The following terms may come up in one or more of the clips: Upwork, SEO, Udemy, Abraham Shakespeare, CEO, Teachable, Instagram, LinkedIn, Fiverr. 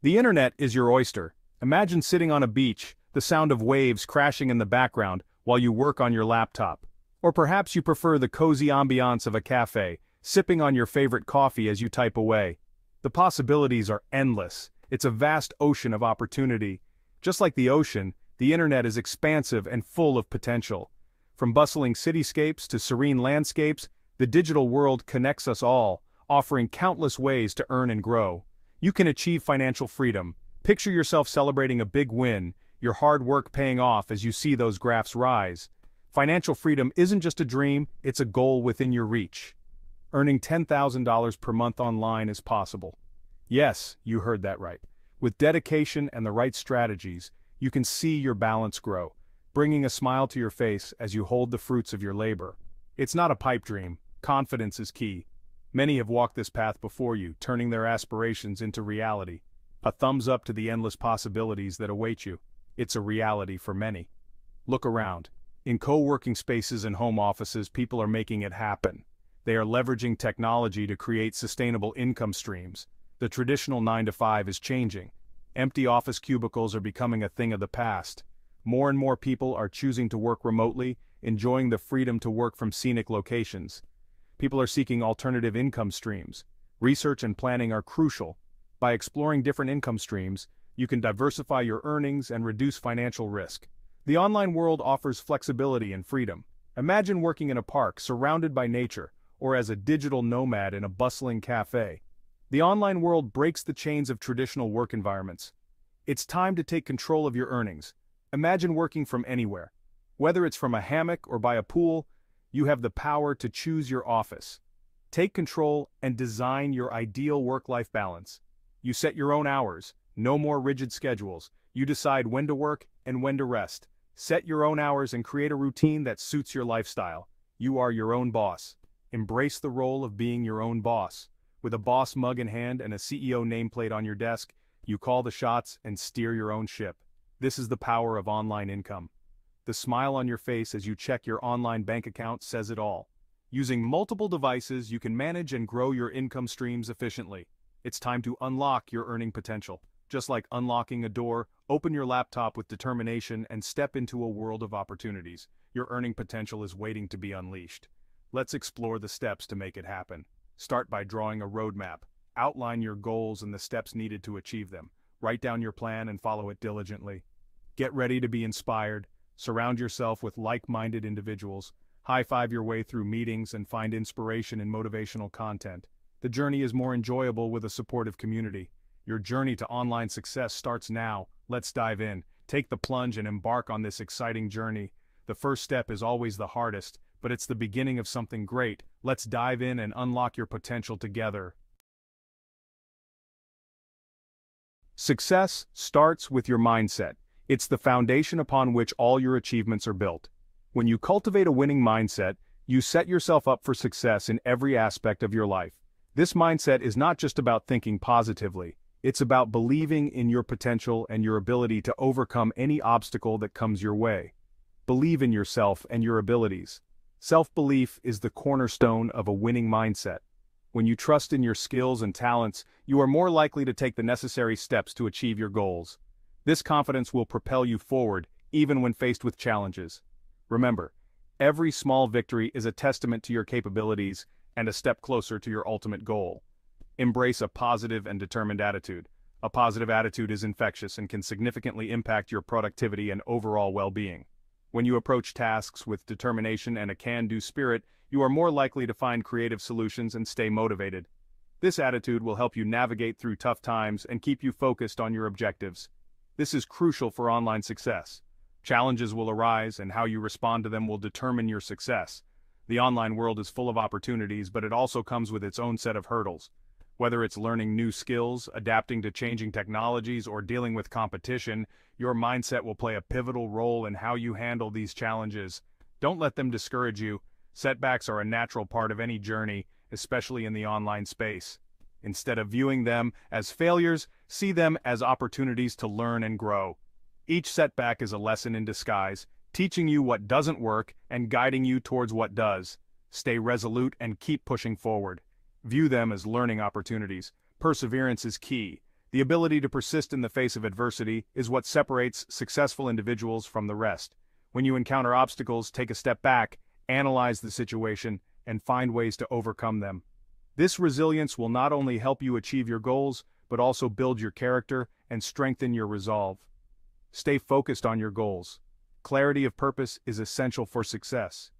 The internet is your oyster. Imagine sitting on a beach, the sound of waves crashing in the background while you work on your laptop. Or perhaps you prefer the cozy ambiance of a cafe, sipping on your favorite coffee as you type away. The possibilities are endless. It's a vast ocean of opportunity. Just like the ocean, the internet is expansive and full of potential. From bustling cityscapes to serene landscapes, the digital world connects us all, offering countless ways to earn and grow. You can achieve financial freedom. Picture yourself celebrating a big win, your hard work paying off as you see those graphs rise. Financial freedom isn't just a dream, it's a goal within your reach. Earning $10,000 per month online is possible. Yes, you heard that right. With dedication and the right strategies, you can see your balance grow, bringing a smile to your face as you hold the fruits of your labor. It's not a pipe dream. Confidence is key. Many have walked this path before you, turning their aspirations into reality. A thumbs up to the endless possibilities that await you. It's a reality for many. Look around. In co-working spaces and home offices, people are making it happen. They are leveraging technology to create sustainable income streams. The traditional 9-to-5 is changing. Empty office cubicles are becoming a thing of the past. More and more people are choosing to work remotely, enjoying the freedom to work from scenic locations. People are seeking alternative income streams. Research and planning are crucial. By exploring different income streams, you can diversify your earnings and reduce financial risk. The online world offers flexibility and freedom. Imagine working in a park surrounded by nature, or as a digital nomad in a bustling cafe. The online world breaks the chains of traditional work environments. It's time to take control of your earnings. Imagine working from anywhere. Whether it's from a hammock or by a pool, you have the power to choose your office. Take control and design your ideal work-life balance. You set your own hours, no more rigid schedules. You decide when to work and when to rest. Set your own hours and create a routine that suits your lifestyle. You are your own boss. Embrace the role of being your own boss. With a boss mug in hand and a CEO nameplate on your desk, you call the shots and steer your own ship. This is the power of online income. The smile on your face as you check your online bank account says it all. Using multiple devices, you can manage and grow your income streams efficiently. It's time to unlock your earning potential. Just like unlocking a door, open your laptop with determination and step into a world of opportunities. Your earning potential is waiting to be unleashed. Let's explore the steps to make it happen. Start by drawing a roadmap. Outline your goals and the steps needed to achieve them. Write down your plan and follow it diligently. Get ready to be inspired. Surround yourself with like-minded individuals. High-five your way through meetings and find inspiration in motivational content. The journey is more enjoyable with a supportive community. Your journey to online success starts now. Let's dive in. Take the plunge and embark on this exciting journey. The first step is always the hardest, but it's the beginning of something great. Let's dive in and unlock your potential together. Success starts with your mindset. It's the foundation upon which all your achievements are built. When you cultivate a winning mindset, you set yourself up for success in every aspect of your life. This mindset is not just about thinking positively. It's about believing in your potential and your ability to overcome any obstacle that comes your way. Believe in yourself and your abilities. Self-belief is the cornerstone of a winning mindset. When you trust in your skills and talents, you are more likely to take the necessary steps to achieve your goals. This confidence will propel you forward, even when faced with challenges. Remember, every small victory is a testament to your capabilities and a step closer to your ultimate goal. Embrace a positive and determined attitude. A positive attitude is infectious and can significantly impact your productivity and overall well-being. When you approach tasks with determination and a can-do spirit, you are more likely to find creative solutions and stay motivated. This attitude will help you navigate through tough times and keep you focused on your objectives. This is crucial for online success. Challenges will arise, and how you respond to them will determine your success. The online world is full of opportunities, but it also comes with its own set of hurdles. Whether it's learning new skills, adapting to changing technologies, or dealing with competition, your mindset will play a pivotal role in how you handle these challenges. Don't let them discourage you. Setbacks are a natural part of any journey, especially in the online space. Instead of viewing them as failures, see them as opportunities to learn and grow. Each setback is a lesson in disguise, teaching you what doesn't work and guiding you towards what does. Stay resolute and keep pushing forward. View them as learning opportunities. Perseverance is key. The ability to persist in the face of adversity is what separates successful individuals from the rest. When you encounter obstacles, take a step back, analyze the situation, and find ways to overcome them. This resilience will not only help you achieve your goals, but also build your character and strengthen your resolve. Stay focused on your goals. Clarity of purpose is essential for success.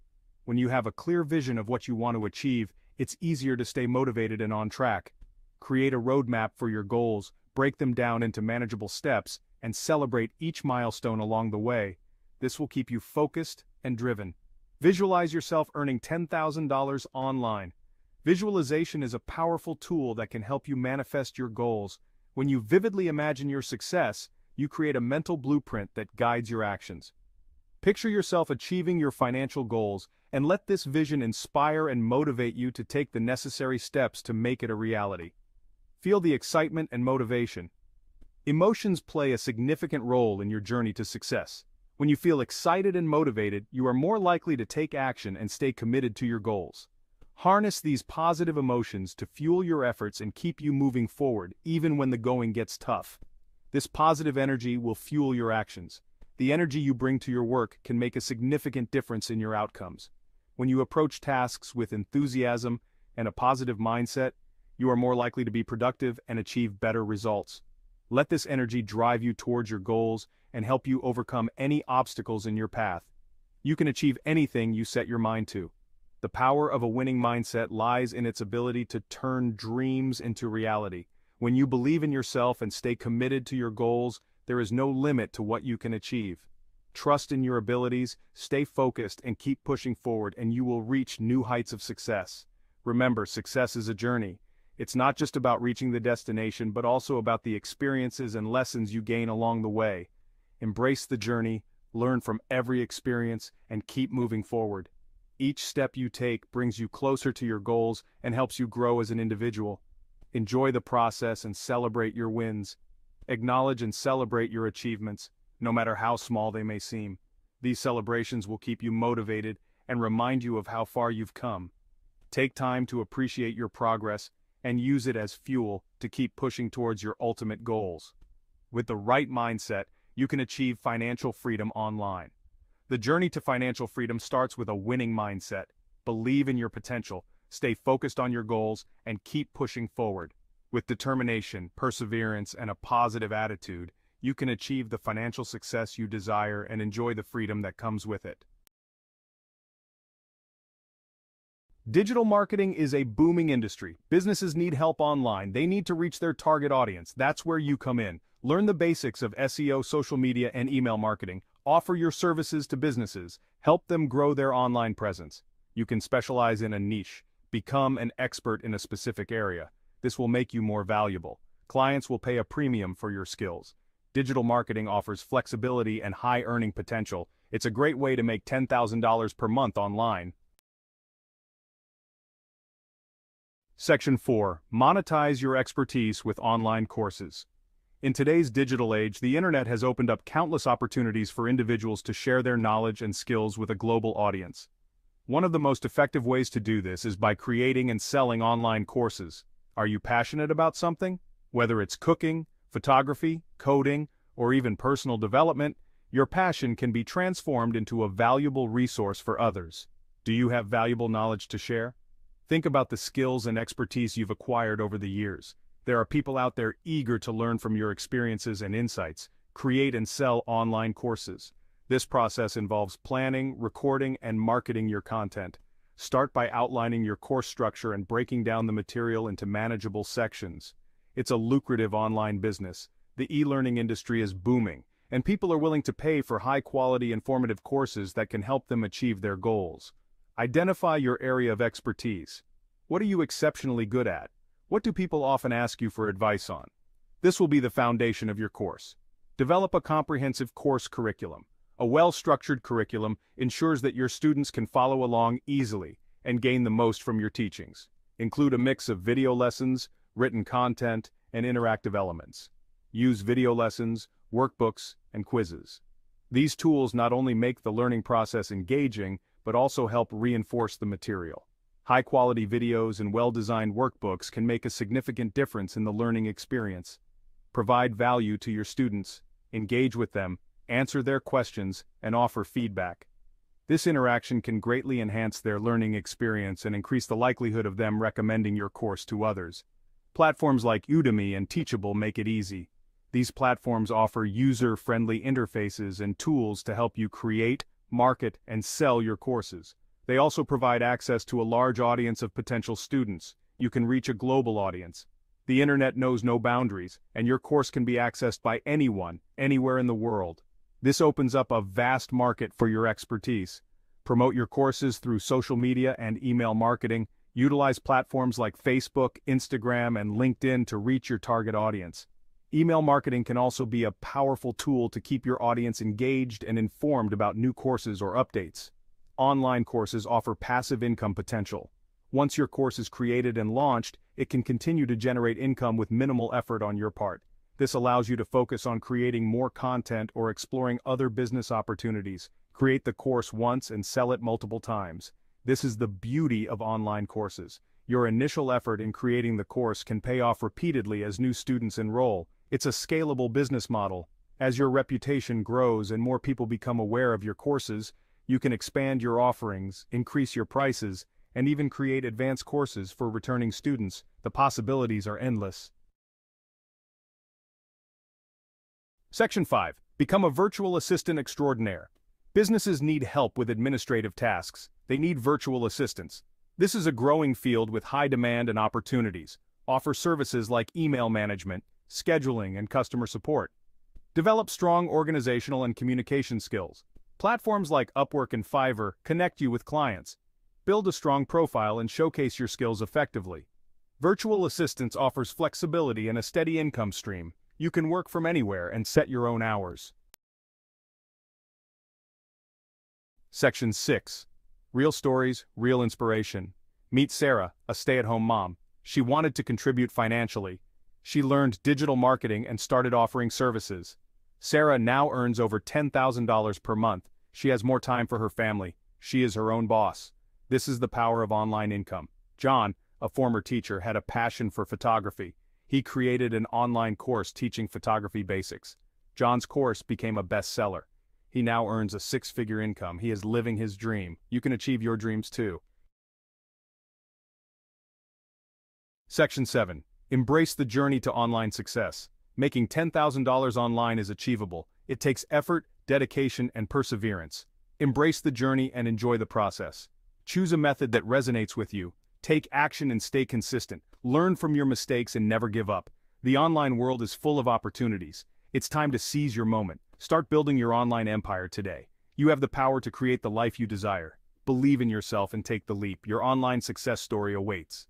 When you have a clear vision of what you want to achieve, it's easier to stay motivated and on track. Create a roadmap for your goals, break them down into manageable steps, and celebrate each milestone along the way. This will keep you focused and driven. Visualize yourself earning $10,000 online. Visualization is a powerful tool that can help you manifest your goals. When you vividly imagine your success, you create a mental blueprint that guides your actions. Picture yourself achieving your financial goals, and let this vision inspire and motivate you to take the necessary steps to make it a reality. Feel the excitement and motivation. Emotions play a significant role in your journey to success. When you feel excited and motivated, you are more likely to take action and stay committed to your goals. Harness these positive emotions to fuel your efforts and keep you moving forward, even when the going gets tough. This positive energy will fuel your actions. The energy you bring to your work can make a significant difference in your outcomes. When you approach tasks with enthusiasm and a positive mindset, you are more likely to be productive and achieve better results. Let this energy drive you towards your goals and help you overcome any obstacles in your path. You can achieve anything you set your mind to. The power of a winning mindset lies in its ability to turn dreams into reality. When you believe in yourself and stay committed to your goals, there is no limit to what you can achieve. Trust in your abilities, stay focused, and keep pushing forward, and you will reach new heights of success. Remember, success is a journey. It's not just about reaching the destination, but also about the experiences and lessons you gain along the way. Embrace the journey, learn from every experience, and keep moving forward. Each step you take brings you closer to your goals and helps you grow as an individual. Enjoy the process and celebrate your wins. Acknowledge and celebrate your achievements, no matter how small they may seem. These celebrations will keep you motivated and remind you of how far you've come. Take time to appreciate your progress and use it as fuel to keep pushing towards your ultimate goals. With the right mindset, you can achieve financial freedom online. The journey to financial freedom starts with a winning mindset. Believe in your potential, stay focused on your goals, and keep pushing forward. With determination, perseverance, and a positive attitude, you can achieve the financial success you desire and enjoy the freedom that comes with it. Digital marketing is a booming industry. Businesses need help online. They need to reach their target audience. That's where you come in. Learn the basics of SEO, social media, and email marketing. Offer your services to businesses. Help them grow their online presence. You can specialize in a niche. Become an expert in a specific area. This will make you more valuable. Clients will pay a premium for your skills. Digital marketing offers flexibility and high earning potential. It's a great way to make $10,000 per month online. Section 4. Monetize your expertise with online courses. In today's digital age, the internet has opened up countless opportunities for individuals to share their knowledge and skills with a global audience. One of the most effective ways to do this is by creating and selling online courses. Are you passionate about something? Whether it's cooking, photography, coding, or even personal development, your passion can be transformed into a valuable resource for others. Do you have valuable knowledge to share? Think about the skills and expertise you've acquired over the years. There are people out there eager to learn from your experiences and insights. Create and sell online courses. This process involves planning, recording, and marketing your content. Start by outlining your course structure and breaking down the material into manageable sections. It's a lucrative online business. The e-learning industry is booming, and people are willing to pay for high-quality, informative courses that can help them achieve their goals. Identify your area of expertise. What are you exceptionally good at? What do people often ask you for advice on? This will be the foundation of your course. Develop a comprehensive course curriculum. A well-structured curriculum ensures that your students can follow along easily and gain the most from your teachings. Include a mix of video lessons, written content, and interactive elements. Use video lessons, workbooks, and quizzes. These tools not only make the learning process engaging, but also help reinforce the material. High-quality videos and well-designed workbooks can make a significant difference in the learning experience. provide value to your students, engage with them, answer their questions, and offer feedback. This interaction can greatly enhance their learning experience and increase the likelihood of them recommending your course to others. Platforms like Udemy and Teachable make it easy. These platforms offer user-friendly interfaces and tools to help you create, market, and sell your courses. They also provide access to a large audience of potential students. You can reach a global audience. The internet knows no boundaries, and your course can be accessed by anyone, anywhere in the world. This opens up a vast market for your expertise. Promote your courses through social media and email marketing. Utilize platforms like Facebook, Instagram, and LinkedIn to reach your target audience. Email marketing can also be a powerful tool to keep your audience engaged and informed about new courses or updates. Online courses offer passive income potential. Once your course is created and launched, it can continue to generate income with minimal effort on your part. This allows you to focus on creating more content or exploring other business opportunities. Create the course once and sell it multiple times. This is the beauty of online courses. Your initial effort in creating the course can pay off repeatedly as new students enroll. It's a scalable business model. As your reputation grows and more people become aware of your courses, you can expand your offerings, increase your prices, and even create advanced courses for returning students. The possibilities are endless. Section 5. Become a virtual assistant extraordinaire. Businesses need help with administrative tasks. They need virtual assistants. This is a growing field with high demand and opportunities. Offer services like email management, scheduling, and customer support. Develop strong organizational and communication skills. Platforms like Upwork and Fiverr connect you with clients. Build a strong profile and showcase your skills effectively. Virtual assistance offers flexibility and a steady income stream. You can work from anywhere and set your own hours. Section 6. Real stories, real inspiration. Meet Sarah, a stay-at-home mom. She wanted to contribute financially. She learned digital marketing and started offering services. Sarah now earns over $10,000 per month. She has more time for her family. She is her own boss. This is the power of online income. John, a former teacher, had a passion for photography. He created an online course teaching photography basics. John's course became a bestseller. He now earns a six-figure income. He is living his dream. You can achieve your dreams too. Section 7. Embrace the journey to online success. Making $10,000 online is achievable. It takes effort, dedication, and perseverance. Embrace the journey and enjoy the process. Choose a method that resonates with you. Take action and stay consistent. Learn from your mistakes and never give up. The online world is full of opportunities. It's time to seize your moment. Start building your online empire today. You have the power to create the life you desire. Believe in yourself and take the leap. Your online success story awaits.